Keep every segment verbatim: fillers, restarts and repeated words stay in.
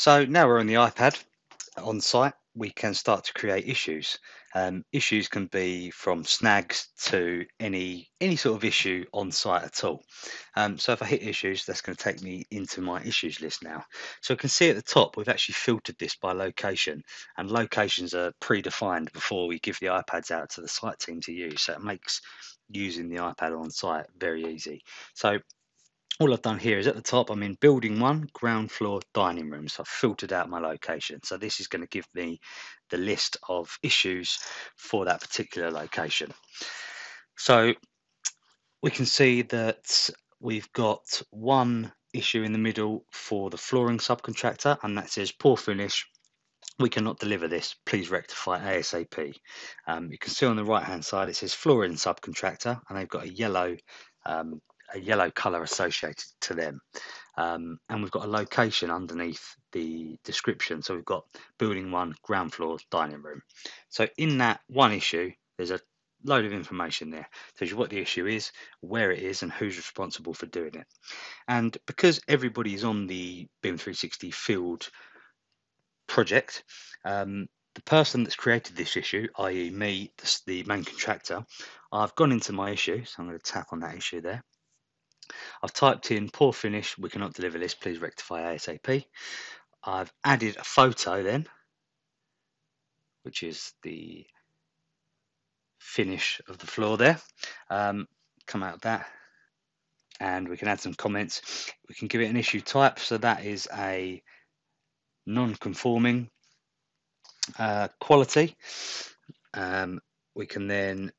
So now we're on the iPad on site, we can start to create issues. Um, issues can be from snags to any any sort of issue on site at all. Um, so if I hit issues, that's going to take me into my issues list now. So I can see at the top, we've actually filtered this by location, and locations are predefined before we give the iPads out to the site team to use. So it makes using the iPad on site very easy. So all I've done here is at the top, I'm in building one, ground floor dining room. So I've filtered out my location. So this is going to give me the list of issues for that particular location. So we can see that we've got one issue in the middle for the flooring subcontractor, and that says poor finish. We cannot deliver this, please rectify ASAP. Um, you can see on the right hand side, it says flooring subcontractor, and they've got a yellow um, a yellow color associated to them. Um, and we've got a location underneath the description. So we've got building one, ground floor, dining room. So in that one issue, there's a load of information there. It tells you what the issue is, where it is, and who's responsible for doing it. And because everybody is on the BIM three sixty field project, um, the person that's created this issue, that is me, the main contractor, I've gone into my issue. So I'm going to tap on that issue there. I've typed in poor finish, we cannot deliver this, please rectify ASAP. I've added a photo then, which is the finish of the floor there. Um, come out of that, and we can add some comments. We can give it an issue type, so that is a non-conforming uh, quality. Um, we can then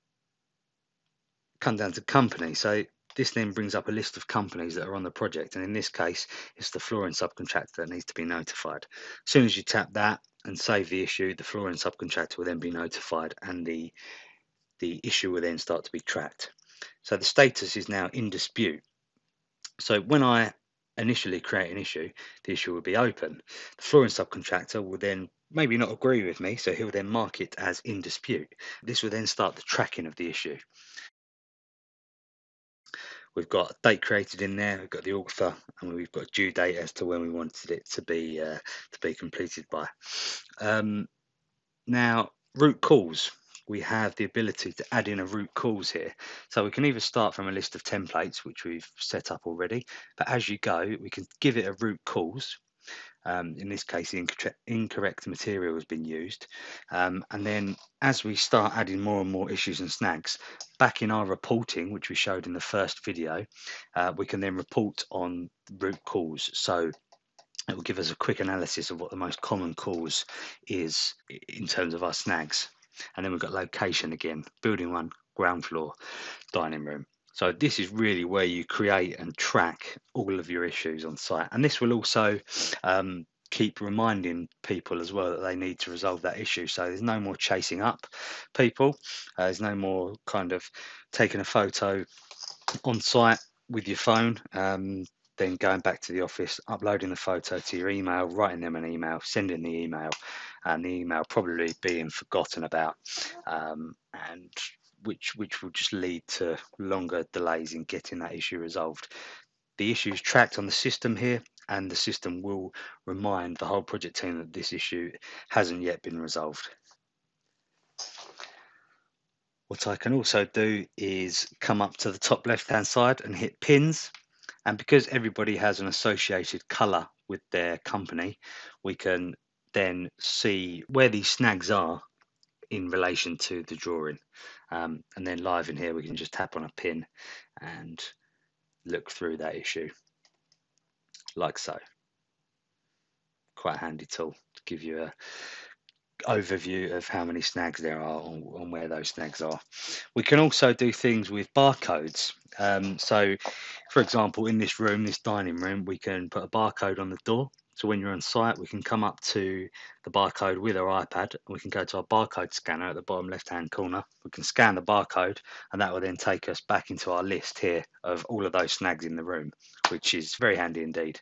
come down to company. So this then brings up a list of companies that are on the project, and in this case, it's the flooring subcontractor that needs to be notified. As soon as you tap that and save the issue, the flooring subcontractor will then be notified, and the, the issue will then start to be tracked. So the status is now in dispute. So when I initially create an issue, the issue will be open. The flooring subcontractor will then maybe not agree with me, so he'll then mark it as in dispute. This will then start the tracking of the issue. We've got a date created in there, we've got the author, and we've got due date as to when we wanted it to be uh, to be completed by. Um, now, root cause. We have the ability to add in a root cause here. So we can either start from a list of templates, which we've set up already, but as you go, we can give it a root cause. Um, in this case, the incorrect, incorrect material has been used. Um, and then as we start adding more and more issues and snags, back in our reporting, which we showed in the first video, uh, we can then report on root cause. So it will give us a quick analysis of what the most common cause is in terms of our snags. And then we've got location again, building one, ground floor, dining room. So this is really where you create and track all of your issues on site. And this will also um, keep reminding people as well that they need to resolve that issue. So there's no more chasing up people. Uh, there's no more kind of taking a photo on site with your phone, um, then going back to the office, uploading the photo to your email, writing them an email, sending the email, and the email probably being forgotten about. Um, and which which will just lead to longer delays in getting that issue resolved. The issue is tracked on the system here, and the system will remind the whole project team that this issue hasn't yet been resolved. What I can also do is come up to the top left hand side and hit pins, and because everybody has an associated color with their company, we can then see where these snags are in relation to the drawing. Um, and then live in here, we can just tap on a pin and look through that issue, like so. Quite a handy tool to give you an overview of how many snags there are and where those snags are. We can also do things with barcodes. Um, so, for example, in this room, this dining room, we can put a barcode on the door. So when you're on site, we can come up to the barcode with our iPad, and we can go to our barcode scanner at the bottom left-hand corner. We can scan the barcode, and that will then take us back into our list here of all of those snags in the room, which is very handy indeed.